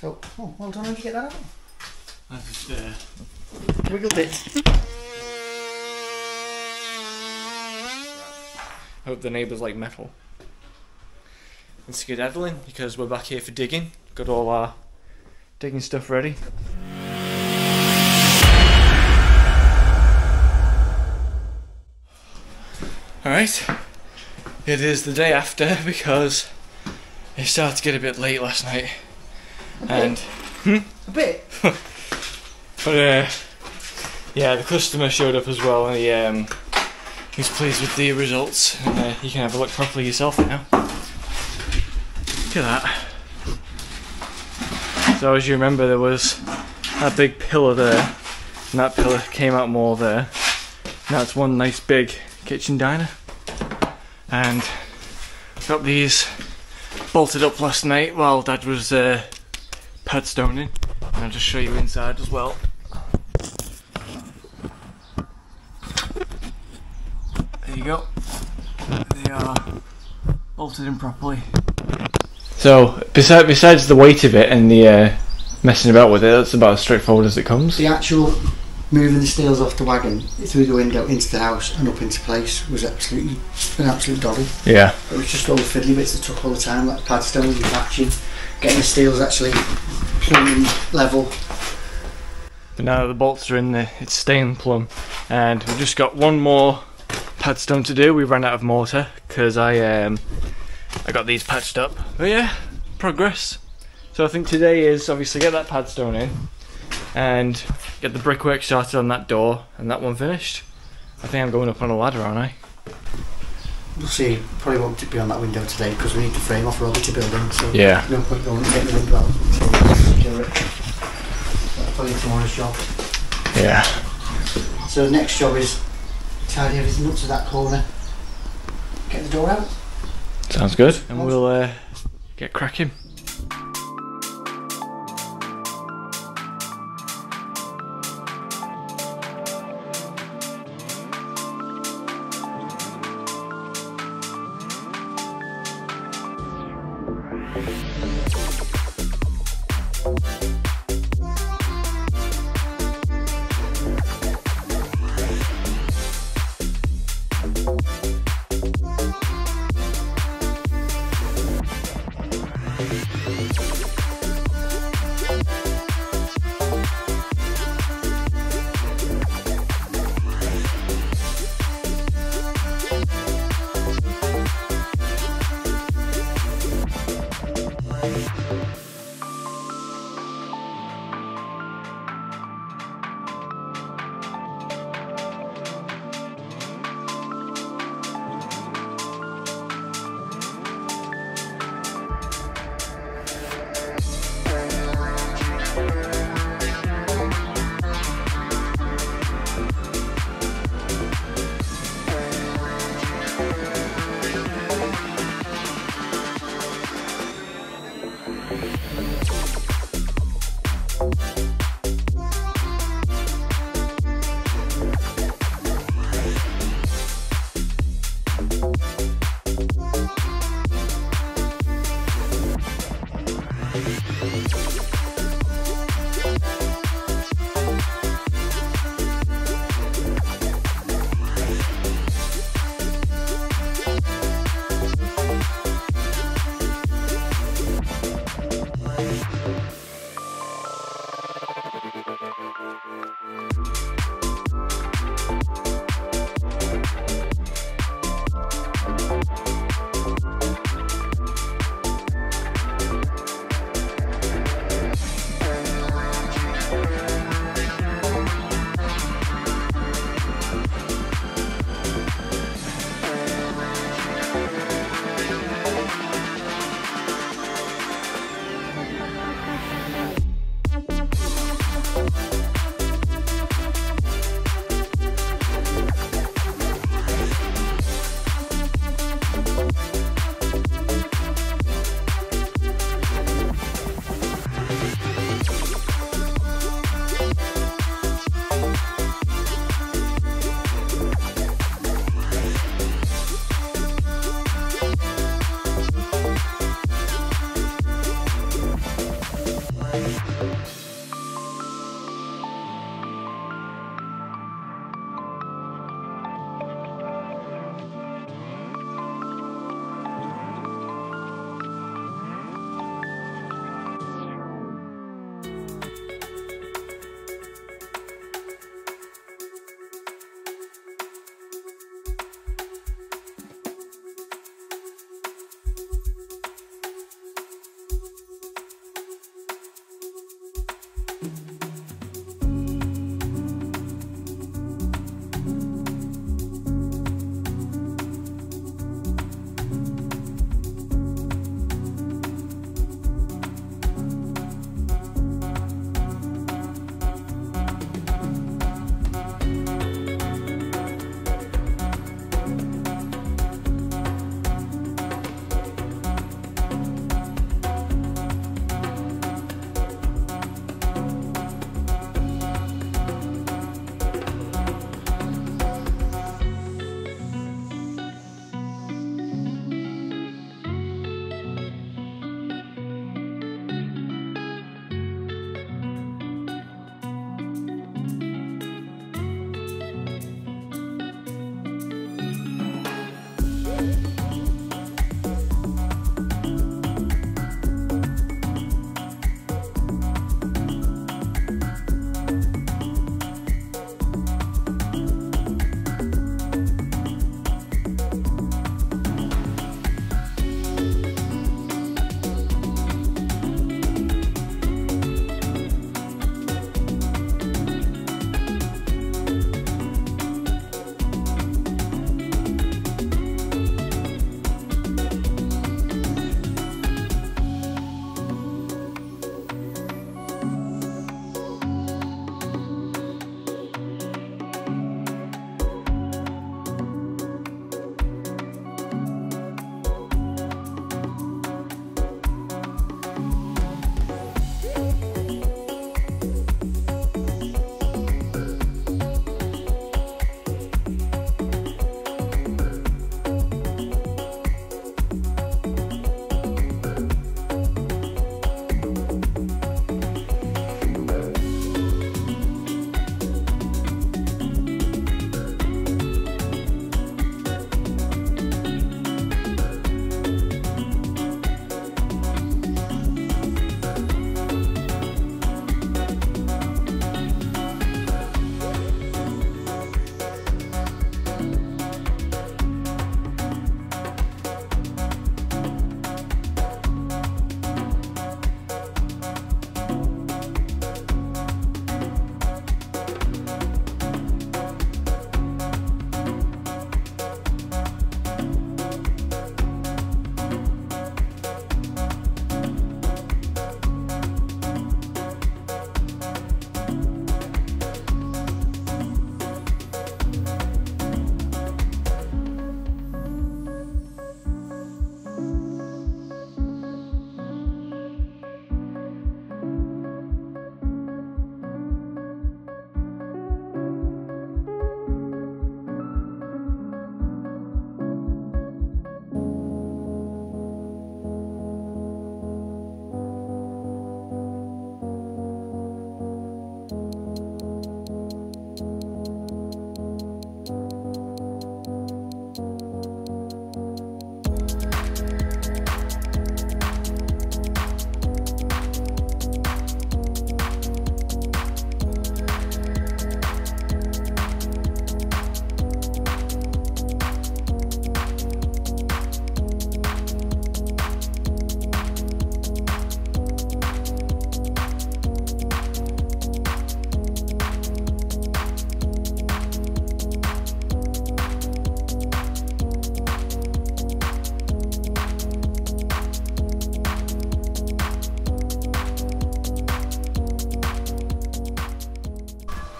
So, oh, well done, how did you get that out? I just wiggled it. I hope the neighbours like metal. And skedaddling, because we're back here for digging. Got all our digging stuff ready. Alright, it is the day after because it started to get a bit late last night. A bit? But yeah, the customer showed up as well and he's pleased with the results. And you can have a look properly yourself now. Look at that. So as you remember, there was that big pillar there, and that pillar came out more there. Now it's one nice big kitchen diner. And got these bolted up last night while Dad was pad stoning. And I'll just show you inside as well. There you go. They are bolted in properly. So, besides the weight of it and the messing about with it, that's about as straightforward as it comes. The actual moving the steels off the wagon through the window into the house and up into place was absolutely an absolute doddle. Yeah. It was just all the fiddly bits that took all the time, like pad stones and patching, getting the steels actually plumb level. But now that the bolts are in there, it's staying plumb. And we've just got one more pad stone to do. We ran out of mortar because I got these patched up, but yeah, progress. So I think today is obviously get that pad stone in and get the brickwork started on that door and that one finished. I think I'm going up on a ladder, aren't I? We'll see, probably won't be on that window today because we need to frame off Robbie to build in, so yeah. No point going and getting the window out, so we'll secure it. That's probably tomorrow's job. Yeah. So the next job is tidy up his nuts of that corner, get the door out. Sounds good, and we'll get cracking.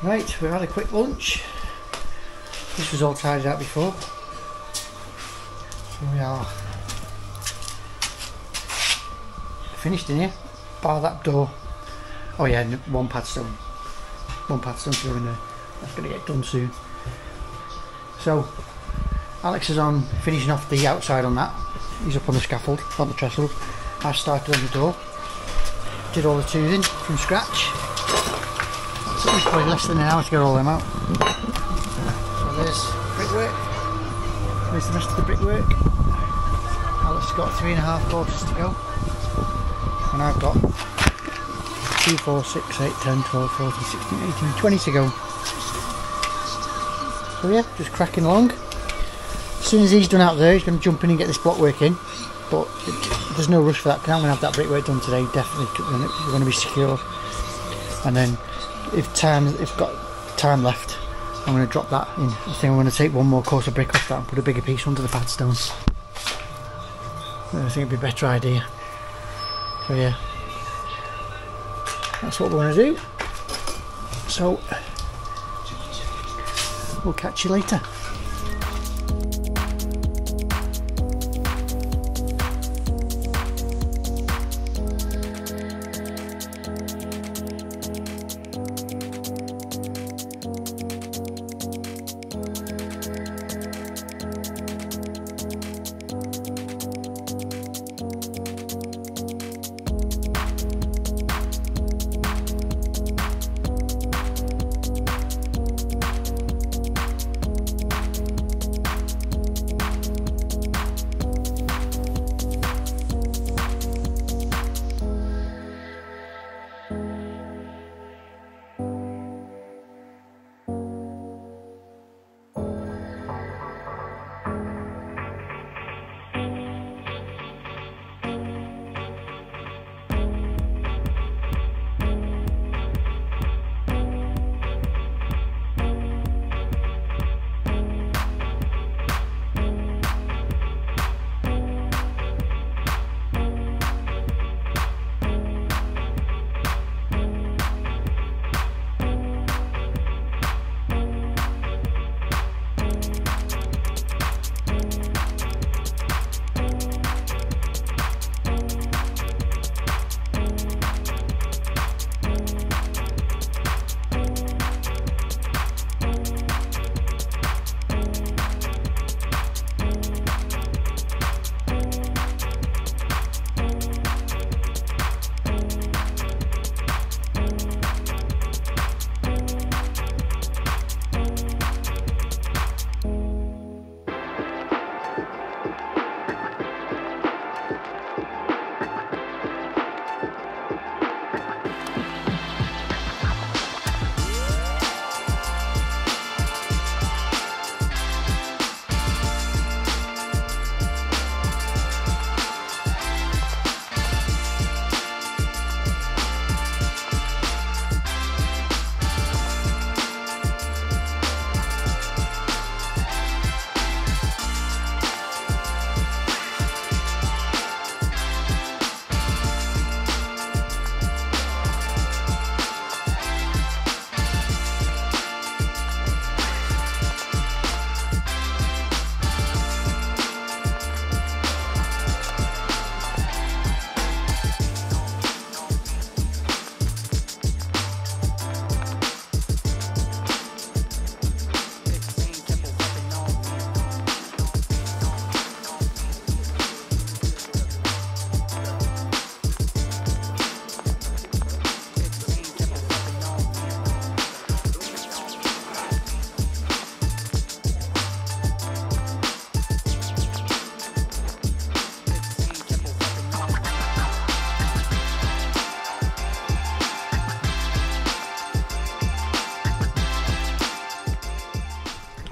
Right, we've had a quick lunch. This was all tidied out before. We are finished in here, bar that door. Oh yeah, one padstone. One padstone to go in there. That's going to get done soon. So Alex is on finishing off the outside on that. He's up on the scaffold, on the trestle. I started on the door. Did all the toothing from scratch. So it was probably less than an hour to get all them out. So there's brickwork. There's the rest of the brickwork. Alex has got 3.5 quarters to go. And I've got 2, 4, 6, 8, 10, 12, 14, 16, 18, 20 to go. So yeah, just cracking along. As soon as he's done out there, he's going to jump in and get this block work in, but there's no rush for that because I'm going to have that brickwork done today, definitely. We're going to be secured, and then if got time left, I'm going to drop that in. I think I'm going to take one more course of brick off that and put a bigger piece under the padstone. I think it'd be a better idea. So yeah, that's what we're going to do. So we'll catch you later.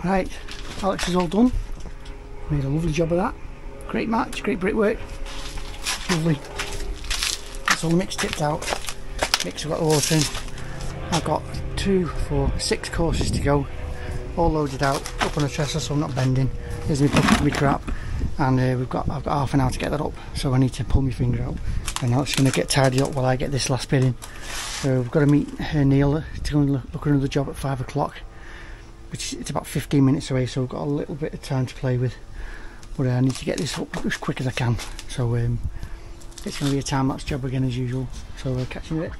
Right, Alex is all done. Made a lovely job of that. Great match, great brickwork. Lovely. That's all the mix tipped out. Mix I've got the water in. I've got 2, 4, 6 courses to go. All loaded out, up on a trestle so I'm not bending. Here's my crap. And I've got half an hour to get that up, so I need to pull my finger out and now it's going to get tidied up while I get this last bit in. So we've got to meet Neil to go and look at another job at 5 o'clock, which it's about 15 minutes away, so I've got a little bit of time to play with, but I need to get this up as quick as I can. So it's going to be a time-lapse job again as usual, so we'll catch you in a bit.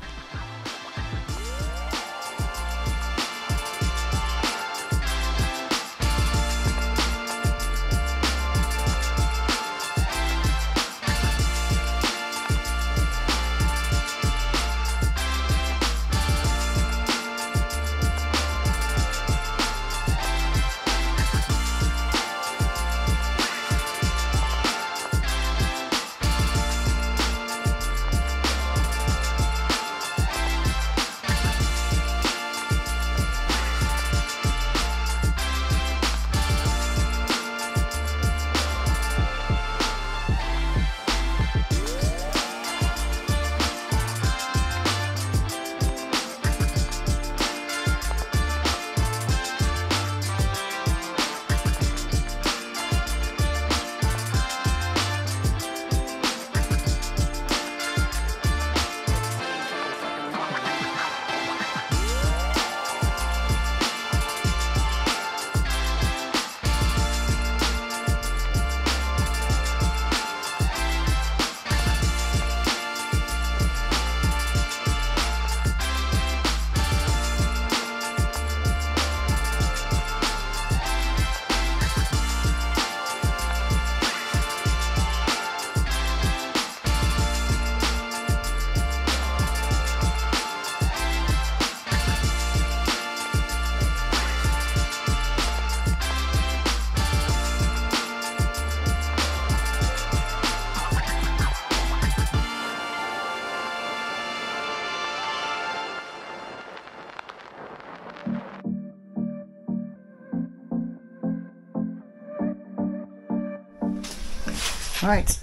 Right,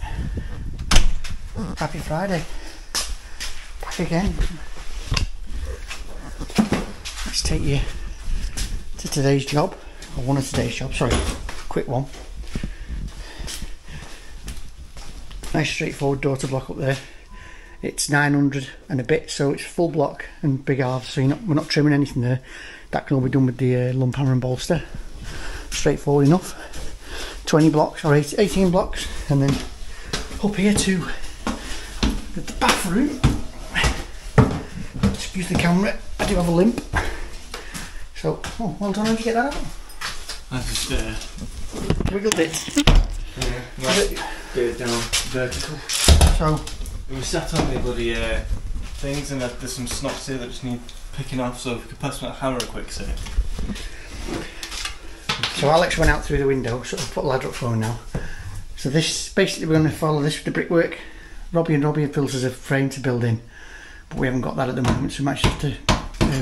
happy Friday, back again. Let's take you to today's job, or one of today's jobs, sorry, quick one. Nice straightforward door to block up there. It's 900 and a bit, so it's full block and big halves, so we're not trimming anything there. That can all be done with the lump hammer and bolster, straightforward enough. 20 blocks or 18 blocks, and then up here to the bathroom. Excuse the camera, I do have a limp. So, oh, well done, how'd you get that out? I just wiggled it. Yeah, right, do it down vertical. So, we were sat on the bloody things, and there's some snots here that just need picking off, so if we could pass that hammer a quick sec. So Alex went out through the window, so I've put a ladder up for him now. So this, basically we're going to follow this with the brickwork. Robbie have built us a frame to build in, but we haven't got that at the moment, so we might just have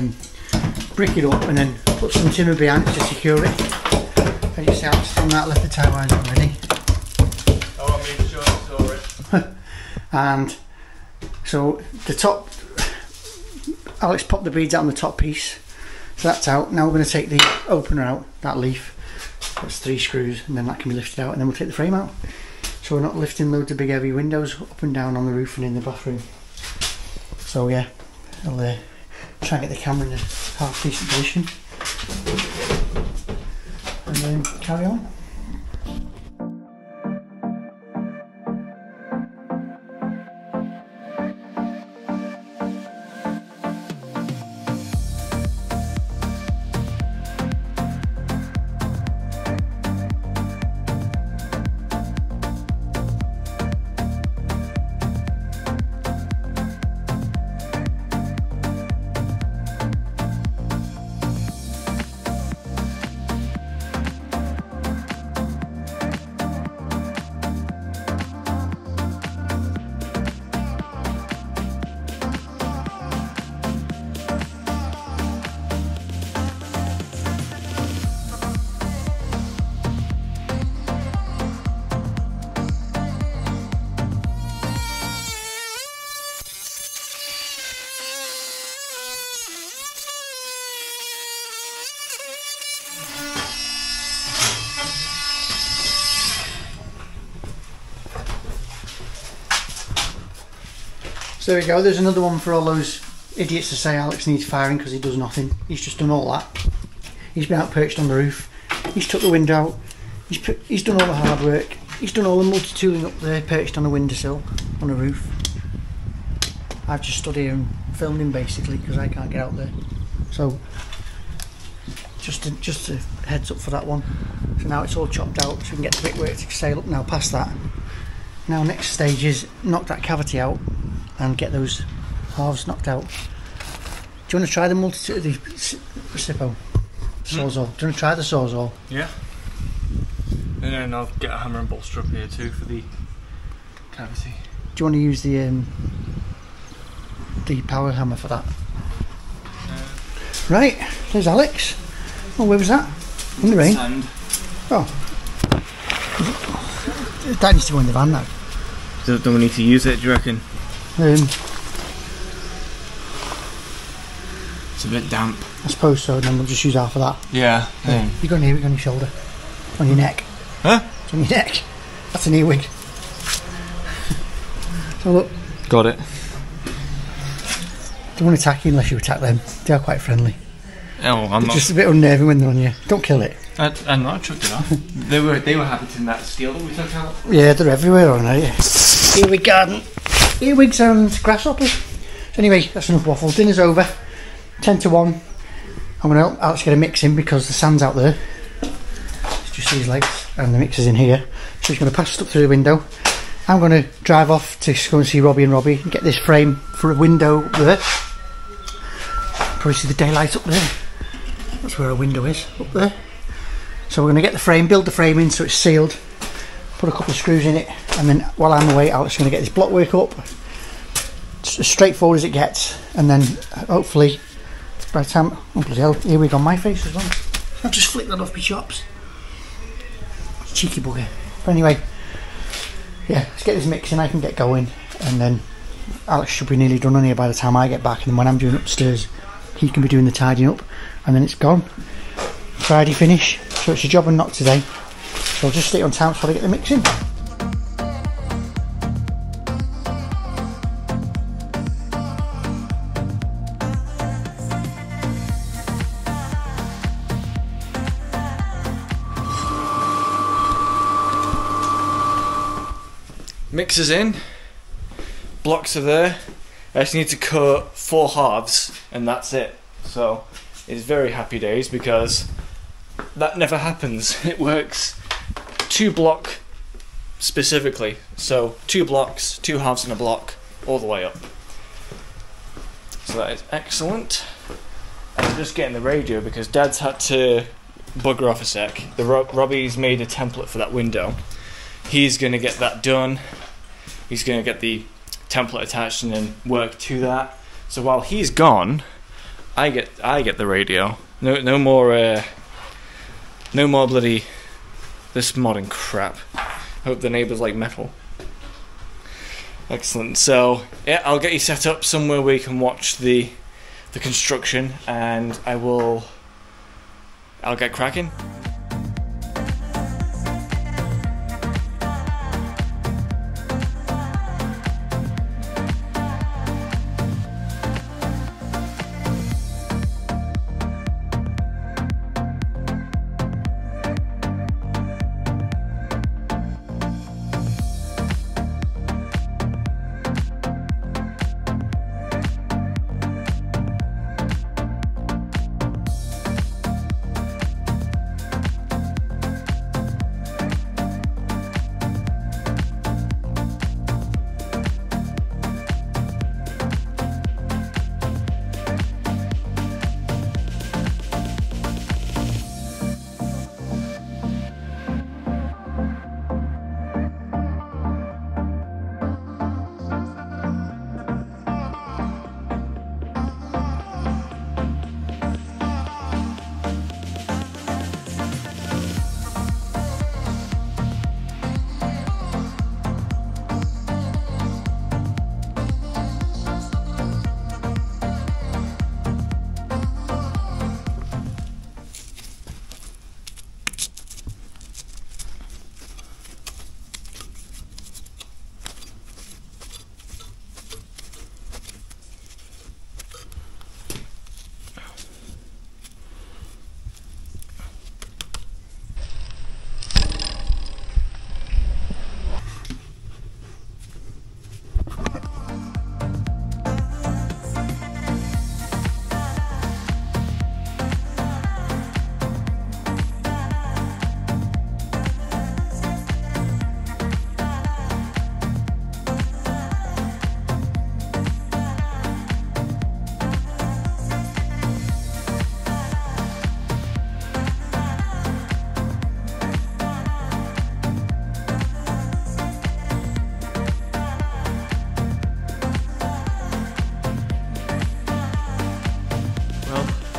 to brick it up and then put some timber behind it to secure it. And you see Alex done that, left the tie wires already. Oh, I mean, sure, it's alright. And so the top, Alex popped the beads out on the top piece, so that's out. Now we're going to take the opener out, that leaf. That's 3 screws, and then that can be lifted out, and then we'll take the frame out. So we're not lifting loads of big heavy windows up and down on the roof and in the bathroom. So yeah, I'll try and get the camera in a half decent position and then carry on. So there we go, there's another one for all those idiots to say Alex needs firing because he does nothing. He's just done all that. He's been out perched on the roof, he's took the window out, he's done all the hard work, he's done all the multi-tooling up there perched on a windowsill, on a roof. I've just stood here and filmed him basically because I can't get out there. So just a heads up for that one. So now it's all chopped out so we can get the brickwork to sail up now past that. Now next stage is knock that cavity out and get those halves knocked out. Do you want to try the sawzall? Do you want to try the sawzall? Yeah. And then I'll get a hammer and bolster up here too for the cavity. Do you want to use the power hammer for that? Right, there's Alex. Oh, where was that? In the rain? Sand. Oh. That needs to go in the van now. Don't we need to use it, do you reckon? It's a bit damp. I suppose so, then we'll just use half of that. Yeah. You got an earwig on your shoulder. On your neck. Huh? It's on your neck. That's an earwig. So look. Got it. They won't attack you unless you attack them. They are quite friendly. Oh, I'm not. Just a bit unnerving when they're on you. Don't kill it. I'm not. I chucked it off. they were happy to that steel that we took out. Yeah, they're everywhere, aren't they? Earwig garden. Earwigs and grasshoppers. So anyway, that's enough waffle. Dinner's over. 10 to 1. I'm going to help Alex get a mix in because the sand's out there. It's just these legs and the mixer's in here. So he's going to pass it up through the window. I'm going to drive off to go and see Robbie and Robbie and get this frame for a window up there. Probably see the daylight up there. That's where a window is, up there. So we're going to get the frame, build the frame in so it's sealed, put a couple of screws in it, and then while I'm away Alex is going to get this block work up. It's as straightforward as it gets, and then hopefully by the time, oh bloody hell, here we go, my face as well. I've just flicked that off my chops. Cheeky bugger. But anyway, yeah, let's get this mixing, I can get going, and then Alex should be nearly done on here by the time I get back, and when I'm doing upstairs he can be doing the tidying up, and then it's gone. Friday finish, so it's a job and not today. So I'll just stick it on time before I get the mix in. Mixer's in, blocks are there. I just need to cut 4 halves and that's it. So it's very happy days because that never happens. It works 2 block specifically. So 2 blocks, 2 halves and a block all the way up. So that is excellent. I'm just getting the radio because Dad's had to bugger off a sec. Robbie's made a template for that window. He's going to get that done. He's going to get the template attached and then work to that. So while he's gone, I get the radio. No more bloody this modern crap. Hope the neighbours like metal. Excellent. So yeah, I'll get you set up somewhere where you can watch the construction, and I'll get cracking.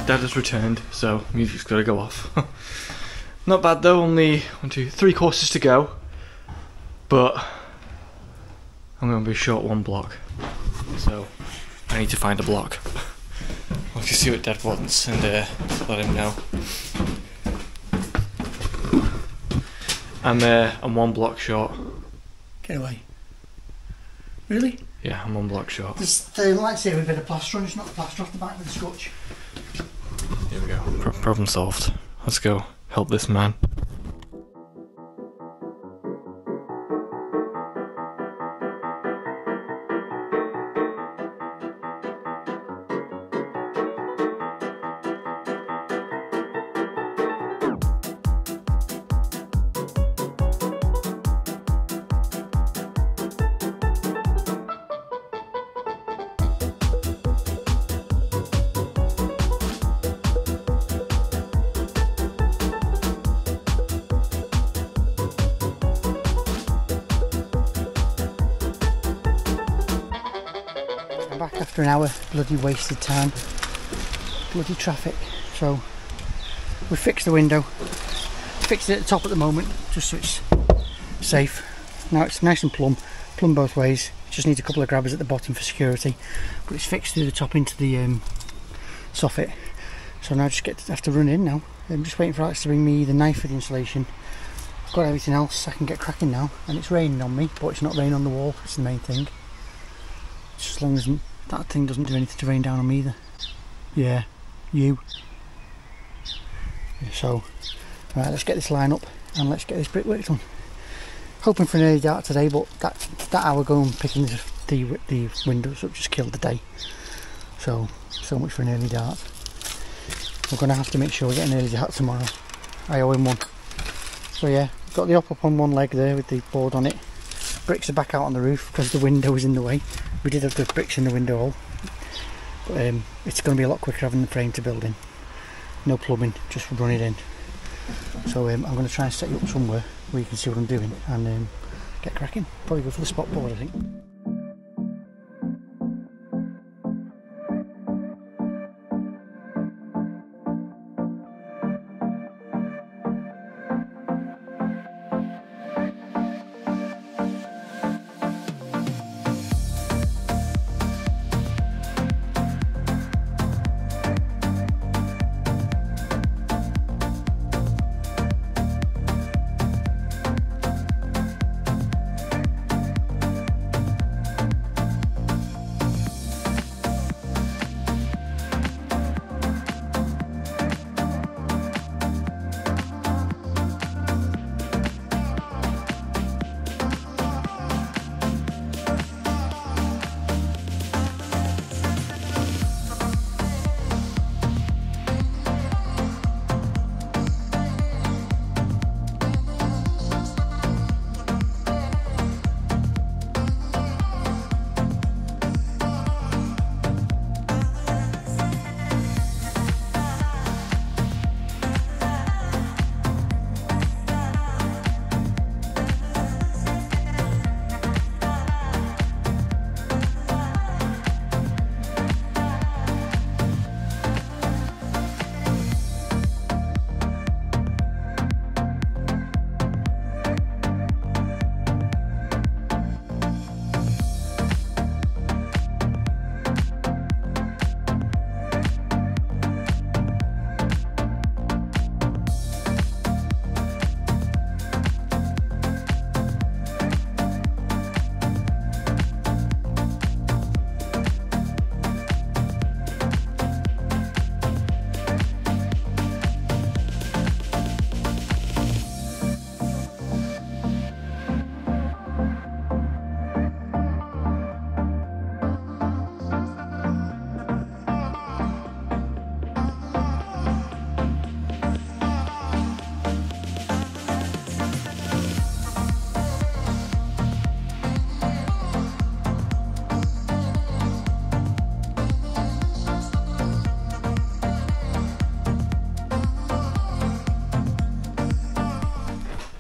Dad has returned, so music's got to go off. Not bad though, only 1, 2, 3 courses to go, but I'm going to be short one block, so I need to find a block. I'll just see what Dad wants and let him know. I'm one block short. Get away. Really? Yeah, I'm one block short. There's the lightsaber with a bit of plaster on, it's not the plaster off the back of the scotch. Here we go. Problem solved. Let's go help this man. Back after an hour, bloody wasted time, bloody traffic. So we fixed the window, fixed it at the top at the moment just so it's safe. Now it's nice and plumb both ways. Just needs a couple of grabbers at the bottom for security, but it's fixed through the top into the soffit. So now I just have to run in now. I'm just waiting for Alex to bring me the knife for the insulation. I've got everything else, I can get cracking now. And it's raining on me, but it's not raining on the wall, that's the main thing. Just as long as that thing doesn't do anything to rain down on me either. Yeah, you. So, right, let's get this line up and let's get this brickwork done. Hoping for an early start today, but that hour going picking the windows up just killed the day. So much for an early start. We're going to have to make sure we get an early start tomorrow. I owe him one. So yeah, got the up on one leg there with the board on it. Bricks are back out on the roof because the window is in the way. We did have the bricks in the window hole, but it's going to be a lot quicker having the frame to build in. No plumbing, just run it in. So I'm going to try and set you up somewhere where you can see what I'm doing and get cracking. Probably go for the spot board, I think.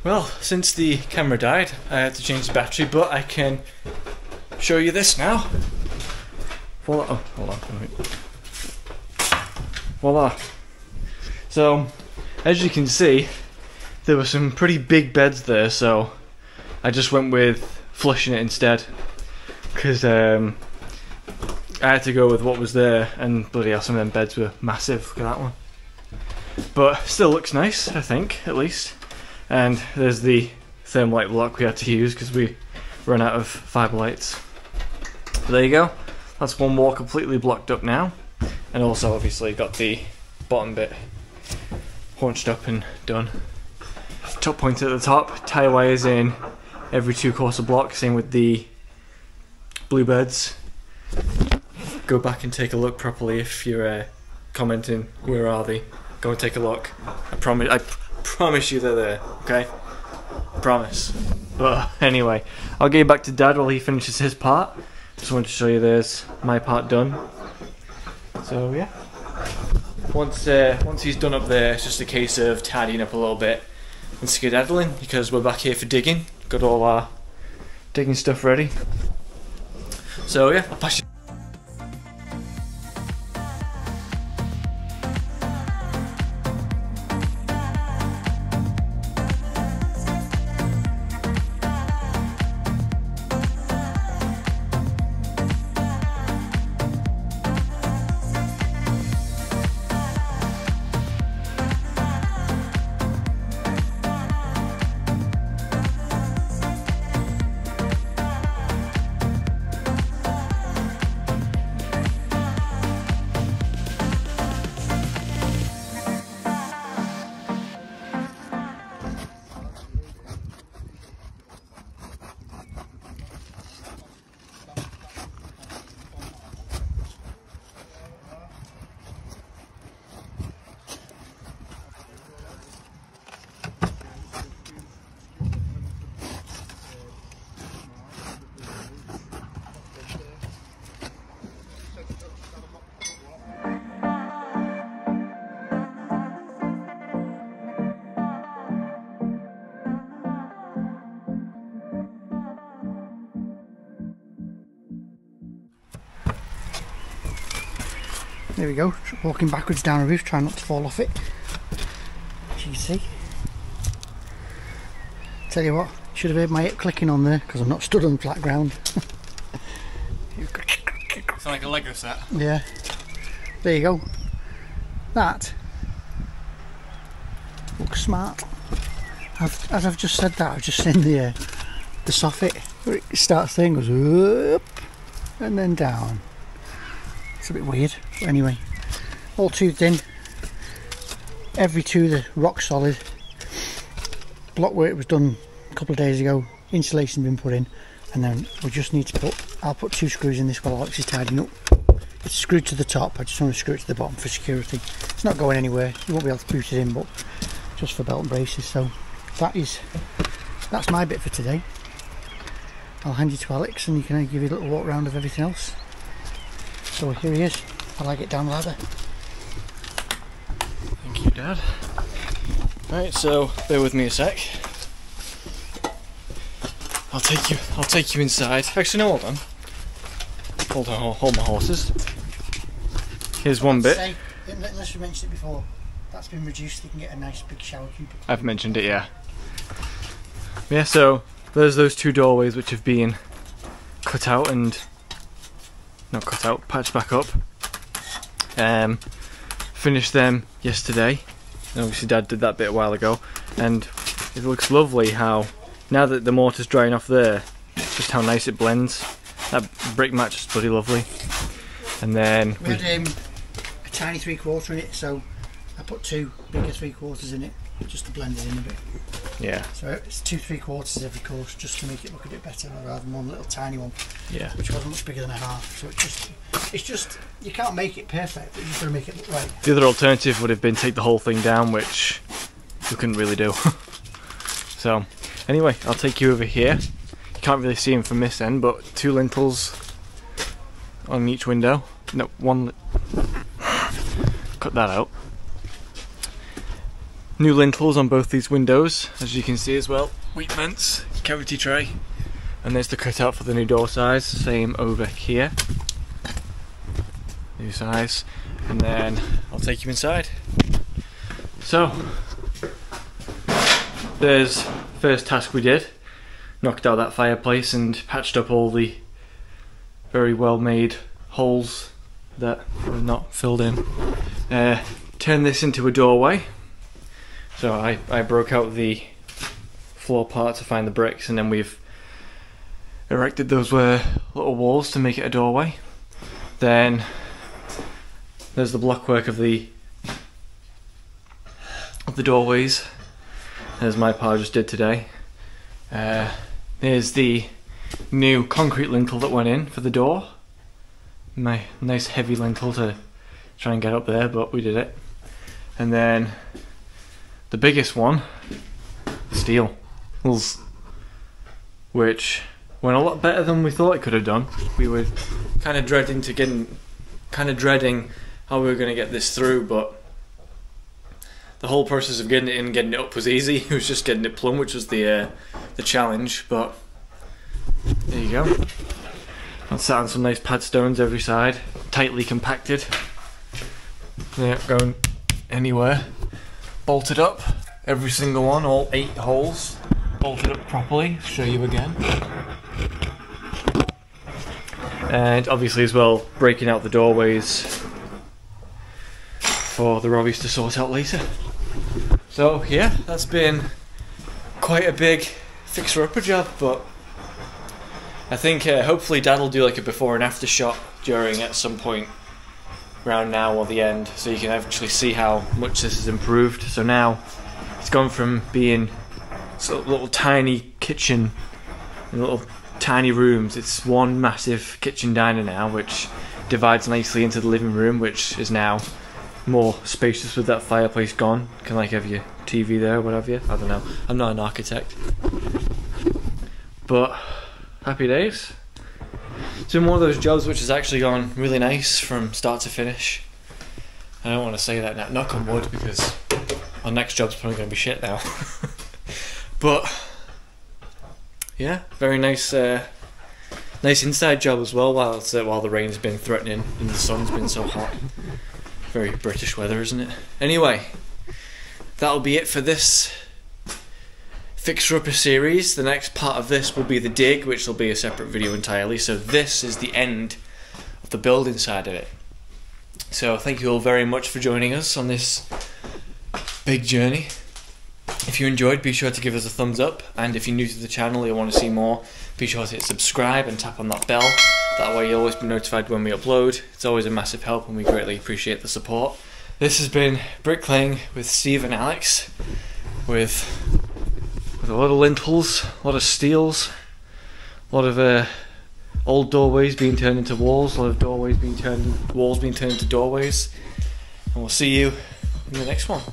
Well, since the camera died, I had to change the battery, but I can show you this now. Hold on. voila. So as you can see, there were some pretty big beds there, so I just went with flushing it instead, because I had to go with what was there, and bloody hell, some of them beds were massive. Look at that one. But still looks nice, I think, at least. And there's the thermalite block we had to use because we ran out of fibre lights. But there you go. That's one wall completely blocked up now. And also obviously got the bottom bit haunched up and done. Top point at the top, tie wires in every two course of block, same with the blue beds. Go back and take a look properly if you're commenting, where are they? Go and take a look. I promise you they're there, okay? I promise. But anyway, I'll get back to Dad while he finishes his part. Just wanted to show you there's my part done. So yeah. Once he's done up there, it's just a case of tidying up a little bit and skedaddling, because we're back here for digging. Got all our digging stuff ready. So yeah, I'll pass you. There we go, walking backwards down a roof, trying not to fall off it, as you can see. Tell you what, should have heard my hip clicking on there, because I'm not stood on flat ground. It's like a Lego set. Yeah, there you go. That looks smart. As I've just said that, I've just seen the soffit, where it starts there and goes up, and then down. It's a bit weird, but anyway, all toothed in, every tooth rock solid. Block work was done a couple of days ago, insulation been put in, and then we just need to put, I'll put two screws in this while Alex is tidying up. It's screwed to the top, I just want to screw it to the bottom for security. It's not going anywhere, you won't be able to boot it in, but just for belt and braces. So that's my bit for today. I'll hand you to Alex and you can give you a little walk round of everything else. So here he is, I like it down the ladder. Thank you, Dad. Right, so bear with me a sec. I'll take you inside. Actually no, hold on. Hold my horses. Here's one bit. Say, unless you mentioned it before, that's been reduced, you can get a nice big shower cube. I've mentioned it, yeah. Yeah, so there's those two doorways which have been cut out and not cut out, patched back up. Finished them yesterday, and obviously Dad did that bit a while ago, and it looks lovely how, now that the mortar's drying off there, just how nice it blends. That brick match is bloody lovely. And then we had a tiny 3/4 in it, so I put two bigger 3/4 in it, just to blend it in a bit. Yeah. So it's 2 3/4 every course, just to make it look a bit better, rather than one little tiny one. Yeah. Which wasn't much bigger than a half. So it's just you can't make it perfect, but you just gotta make it look right. The other alternative would have been take the whole thing down, which you couldn't really do. So anyway, I'll take you over here. You can't really see him from this end, but two lintels on each window. No, one. Cut that out. New lintels on both these windows, as you can see as well. Wheat vents, cavity tray, and there's the cutout for the new door size, same over here. new size, and then I'll take you inside. So there's the first task we did. Knocked out that fireplace and patched up all the very well made holes that were not filled in. Turned this into a doorway. So I broke out the floor part to find the bricks, and then we've erected those little walls to make it a doorway. Then there's the blockwork of the doorways, as my pa just did today. There's the new concrete lintel that went in for the door. My nice heavy lintel to try and get up there, but we did it. And then the biggest one, the steel, which went a lot better than we thought it could have done. We were kind of dreading how we were going to get this through, but the whole process of getting it in and getting it up was easy. It was just getting it plumb, which was the challenge. But there you go. I sat on some nice pad stones every side, tightly compacted. They're not going anywhere. Bolted up, every single one, all 8 holes. Bolted up properly, show you again. And obviously as well, breaking out the doorways for the Robbies to sort out later. So yeah, that's been quite a big fixer-upper job, but I think hopefully Dad'll do like a before and after shot during at some point around now or the end, so you can actually see how much this has improved. So now it's gone from being sort of little tiny kitchen and little tiny rooms, it's one massive kitchen diner now, which divides nicely into the living room, which is now more spacious with that fireplace gone. You can like have your TV there, what have you. I don't know, I'm not an architect, but happy days. It's been one of those jobs which has actually gone really nice from start to finish. I don't want to say that now, knock on wood, because our next job's probably going to be shit now. But yeah, very nice, nice inside job as well. While the rain's been threatening and the sun's been so hot, very British weather, isn't it? Anyway, that'll be it for this fixer-upper series. The next part of this will be the dig, which will be a separate video entirely. So this is the end of the building side of it. So thank you all very much for joining us on this big journey. If you enjoyed, be sure to give us a thumbs up, and if you're new to the channel and want to see more, be sure to hit subscribe and tap on that bell. That way you'll always be notified when we upload. It's always a massive help and we greatly appreciate the support. This has been Bricklaying with Steve and Alex, with a lot of lintels, a lot of steels, a lot of old doorways being turned into walls, a lot of walls being turned into doorways, and we'll see you in the next one.